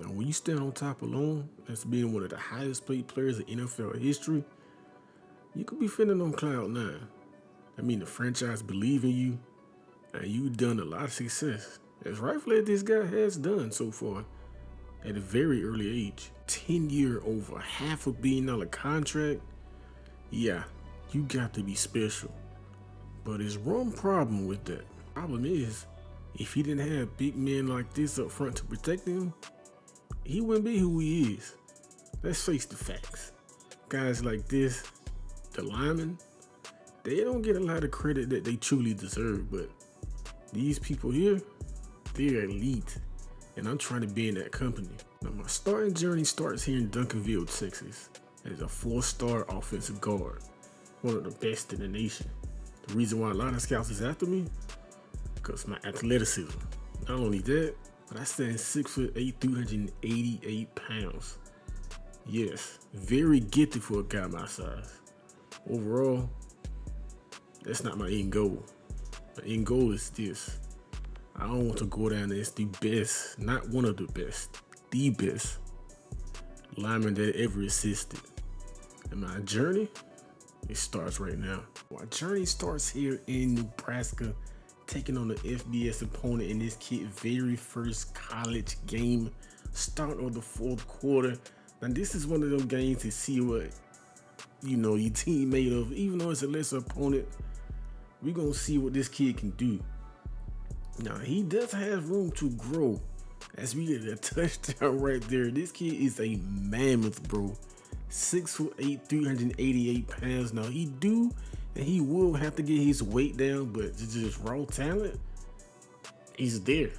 Now, when you stand on top alone, as being one of the highest paid players in NFL history, you could be fending on Cloud9. I mean, the franchise believes in you, and you've done a lot of success, as rightfully as this guy has done so far at a very early age. 10-year, over $500 million contract. Yeah, you got to be special. But there's one problem with that. Problem is, if he didn't have big men like this up front to protect him, he wouldn't be who he is. Let's face the facts. Guys like this, the linemen, they don't get a lot of credit that they truly deserve, but these people here, they're elite, and I'm trying to be in that company. Now, my starting journey starts here in Duncanville, Texas, as a 4-star offensive guard, one of the best in the nation. The reason why a lot of scouts is after me, because my athleticism. Not only that, but I stand 6'8", 388 pounds. Yes, very gifted for a guy my size. Overall, that's not my end goal. My end goal is this. I don't want to go down as the best, not one of the best lineman that ever existed. And my journey, it starts right now. My journey starts here in Nebraska, taking on the FBS opponent in this kid's very first college game, start of the fourth quarter. Now, this is one of those games to see what, you know, your team made of. Even though it's a lesser opponent, we're gonna see what this kid can do. Now, he does have room to grow, as we get a touchdown right there. This kid is a mammoth, bro. 6'8", 388 pounds. Now, he do and he will have to get his weight down, but just raw talent, he's there.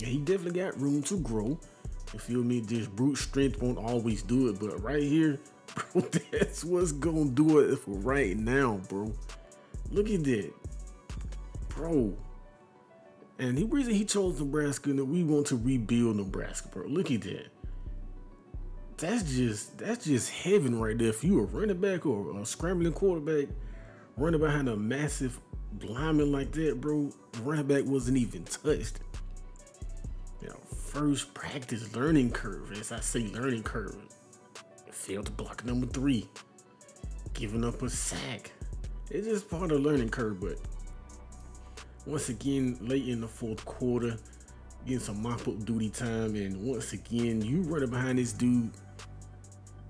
And he definitely got room to grow. You feel me? Just brute strength won't always do it, but right here, bro, that's what's gonna do it for right now, bro. Look at that, bro. And the reason he chose Nebraska, and that we want to rebuild Nebraska, bro. Look at that. That's just heaven right there. If you a running back or a scrambling quarterback, running behind a massive lineman like that, bro, running back wasn't even touched. You know, first practice learning curve. As I say, learning curve. Failed to block number 3, giving up a sack. It's just part of the learning curve, but once again, late in the fourth quarter, getting some mop-up duty time, and once again, you running behind this dude,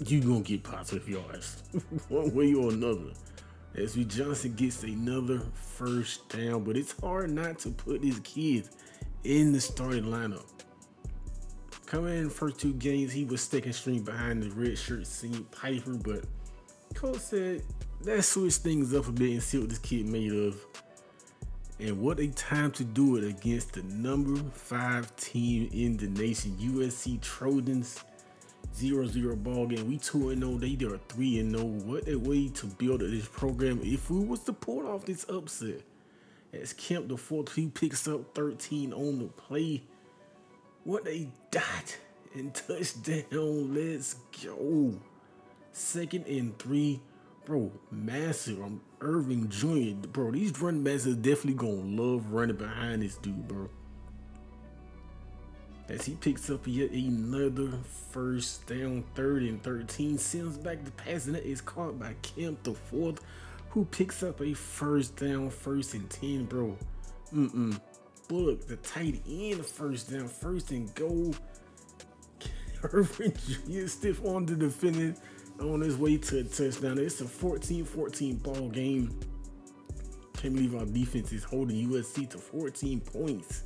you gonna get positive yards, one way or another. As we Johnson gets another first down, but it's hard not to put these kids in the starting lineup. Coming in the first 2 games, he was sticking string behind the red shirt senior Piper, but coach said, let's switch things up a bit and see what this kid made of. And what a time to do it against the number 5 team in the nation, USC Trojans. 0-0 ball game. We 2-0. They are 3-0. What a way to build this program if we was to pull off this upset. As Kemp, the 4th, he picks up 13 on the play. What a dot and touchdown. Let's go. 2nd and 3. Bro, massive. I'm Irving Jr. Bro, these running backs are definitely going to love running behind this dude, bro. As he picks up yet another first down, 3rd and 13. Sends back the pass, and that is caught by Kemp, the 4th, who picks up a first down, 1st and 10, bro. Look, the tight end, first down, 1st and goal. Irving Jr. stiff on the defender, on his way to a touchdown. It's a 14-14 ball game. Can't believe our defense is holding USC to 14 points.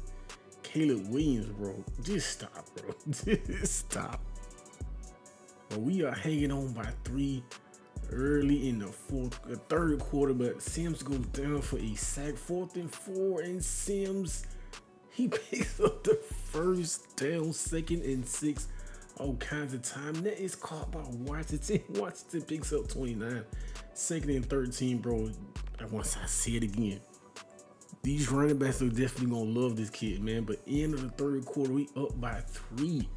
Caleb Williams, bro. Just stop, bro. Just stop. But we are hanging on by 3 early in the third quarter, but Sims goes down for a sack. 4th and 4, and Sims, he picks up the first down. 2nd and 6. All kinds of time. That is caught by Washington. Washington picks up 29. 2nd and 13, bro. And once I say it again, these running backs are definitely going to love this kid, man. But end of the third quarter, we up by 3.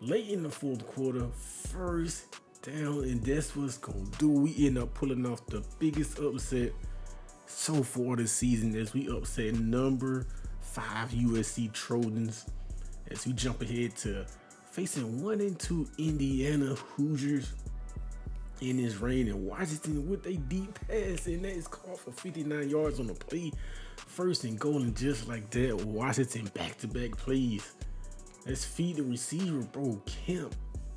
Late in the fourth quarter, first down, and that's what's going to do. We end up pulling off the biggest upset so far this season, as we upset number 5 USC Trojans. As we jump ahead to facing 1-2 Indiana Hoosiers in this rain in Washington with a deep pass, and that is called for 59 yards on the play. First and goal, and just like that, Washington back-to-back plays. Let's feed the receiver, bro. Kemp,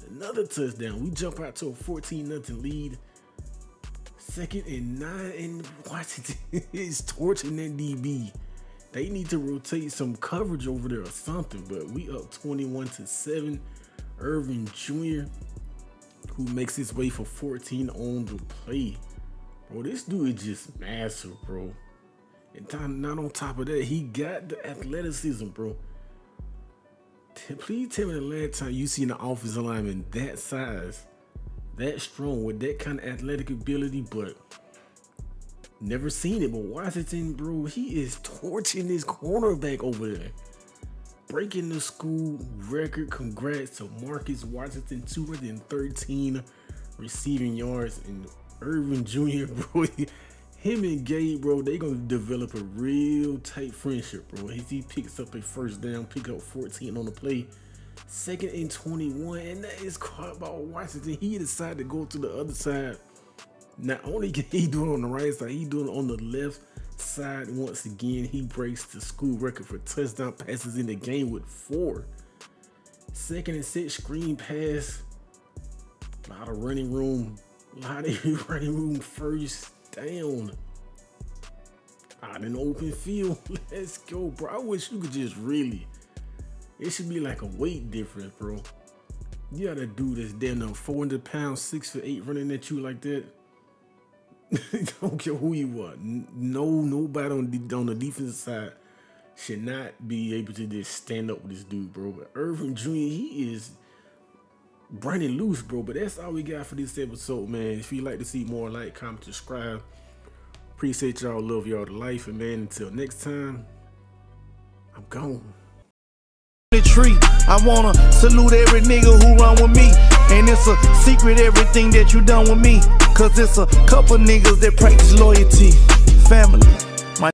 another touchdown. We jump out to a 14-0 lead. 2nd and 9, and Washington is torching that DB. They need to rotate some coverage over there or something, but we up 21-7. Irvin Jr., who makes his way for 14 on the play. Bro, this dude is just massive, bro. And not on top of that, he got the athleticism, bro. Please tell me the last time you seen an offensive lineman that size, that strong, with that kind of athletic ability, but never seen it. But Washington, bro, he is torching his cornerback over there, breaking the school record. Congrats to Marcus Washington, 213 receiving yards, and Irvin Jr., bro. Him and Gabe, bro, they gonna develop a real tight friendship, bro. He picks up a first down, pick up 14 on the play. 2nd and 21, and that is caught by Washington. He decided to go to the other side. Not only can he do it on the right side, he doing it on the left side once again. He breaks the school record for touchdown passes in the game with 4. 2nd and 6, screen pass. A lot of running room. A lot of running room. First down out in open field. Let's go, bro. I wish you could just really, it should be like a weight difference, bro. You gotta do this damn no 400 pounds, 6'8" running at you like that. Don't care who you are. Nobody on the defensive side should not be able to just stand up with this dude, bro. But Irvin Jr., he is running loose, bro. But that's all we got for this episode, man. If you'd like to see more, like, comment, subscribe. Appreciate y'all. Love y'all to life. And, man, until next time, I'm gone. I wanna salute every nigga who run with me. And it's a secret everything that you done with me, cause it's a couple niggas that practice loyalty. Family.